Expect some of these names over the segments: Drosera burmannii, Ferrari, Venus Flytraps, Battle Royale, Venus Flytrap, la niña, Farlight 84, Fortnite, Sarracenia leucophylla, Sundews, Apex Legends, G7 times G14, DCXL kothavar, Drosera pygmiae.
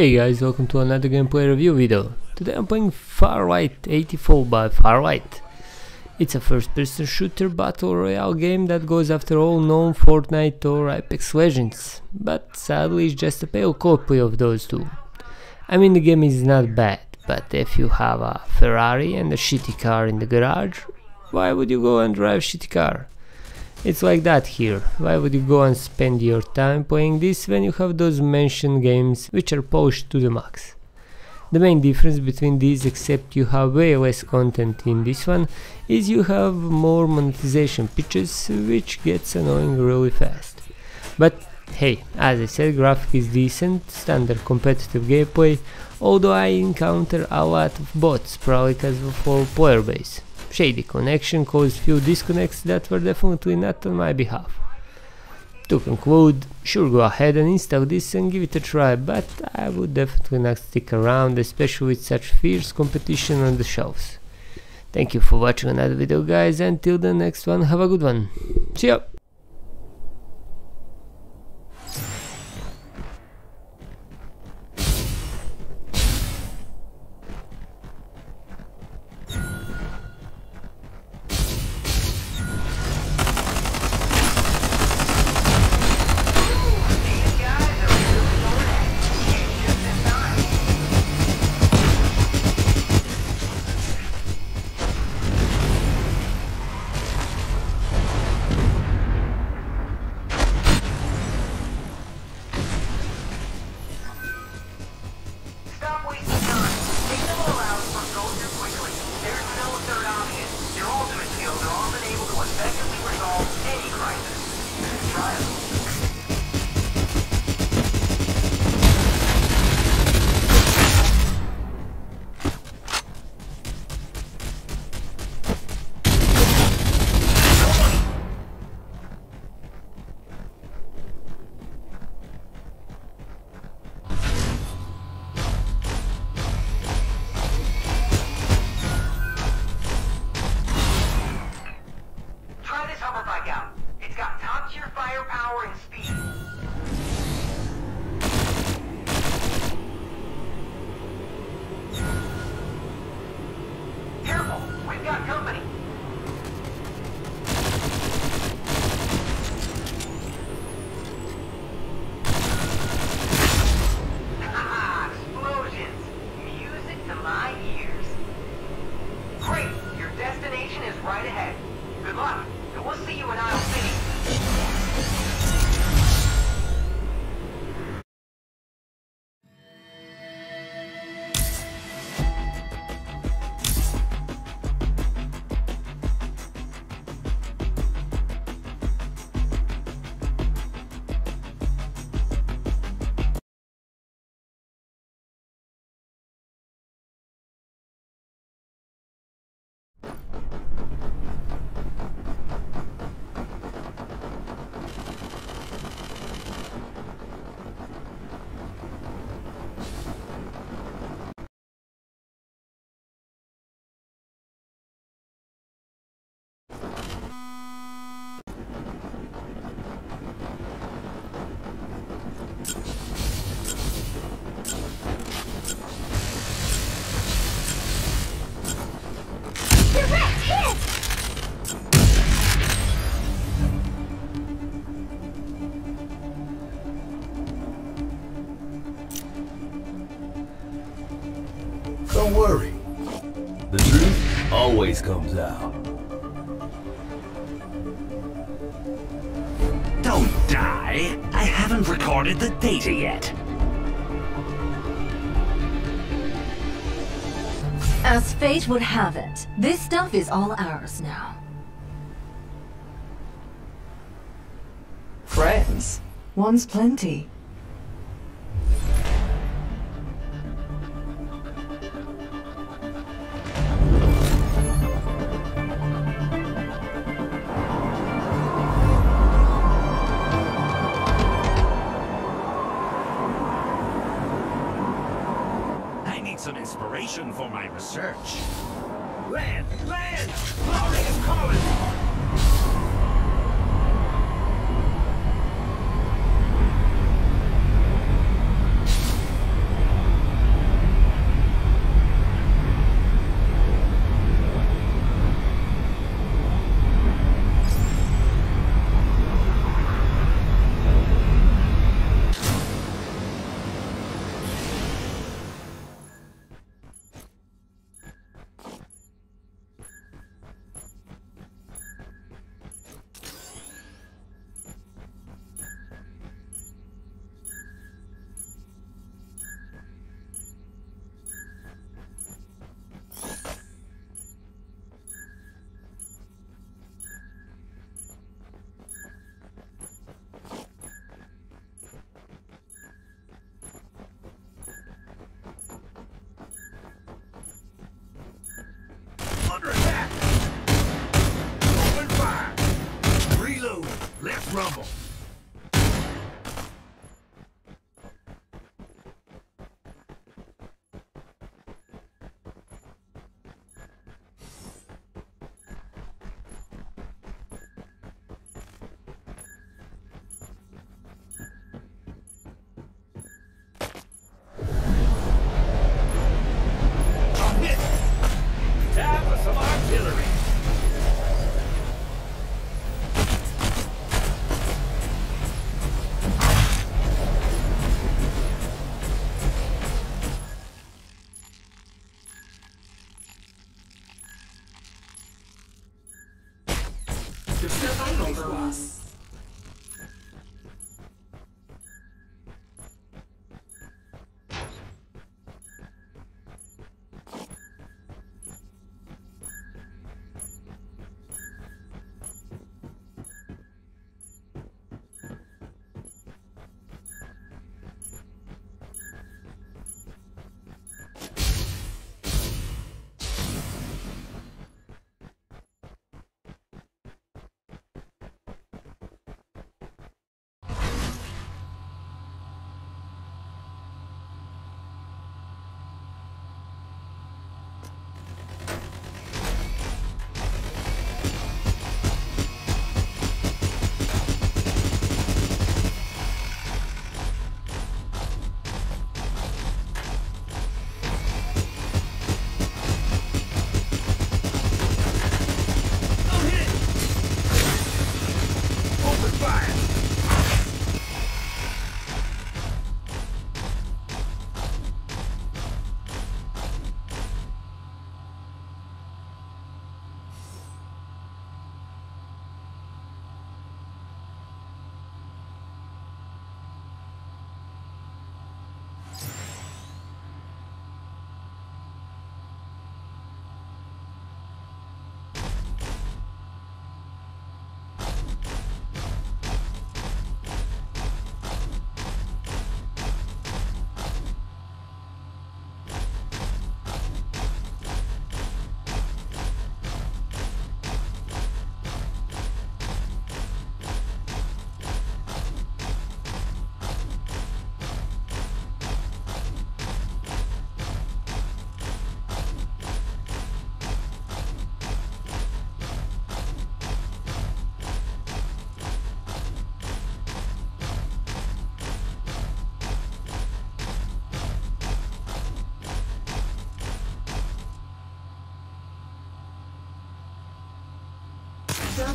Hey guys, welcome to another gameplay review video. Today I'm playing Farlight 84 by Farlight. It's a first-person shooter battle royale game that goes after all known Fortnite or Apex Legends, but sadly it's just a pale copy of those two. I mean, the game is not bad, but if you have a Ferrari and a shitty car in the garage, why would you go and drive a shitty car? It's like that here. Why would you go and spend your time playing this when you have those mentioned games which are polished to the max? The main difference between these, except you have way less content in this one, is you have more monetization pitches, which gets annoying really fast. But hey, as I said, graphic is decent, standard competitive gameplay, although I encounter a lot of bots, probably because of our player base. Shady connection caused few disconnects that were definitely not on my behalf. To conclude, sure, go ahead and install this and give it a try, but I would definitely not stick around, especially with such fierce competition on the shelves. Thank you for watching another video guys, and till the next one, have a good one. See ya! Don't worry, the truth always comes out. Don't die! I haven't recorded the data yet. As fate would have it, this stuff is all ours now. Friends? One's plenty. Some inspiration for my research. Land! Land! Glory is calling!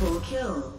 Double kill.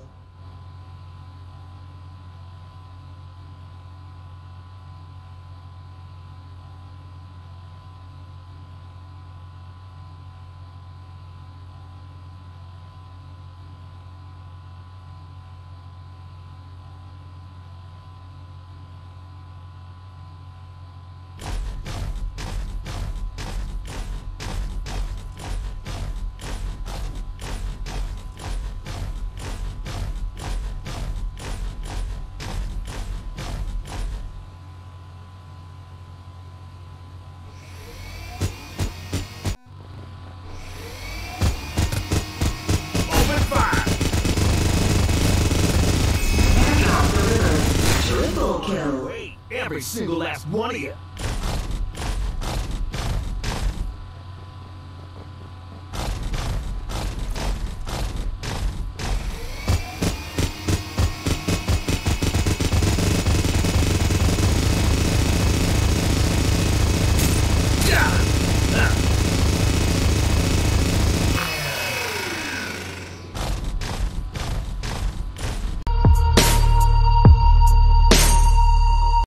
Kill. Every single last one of you.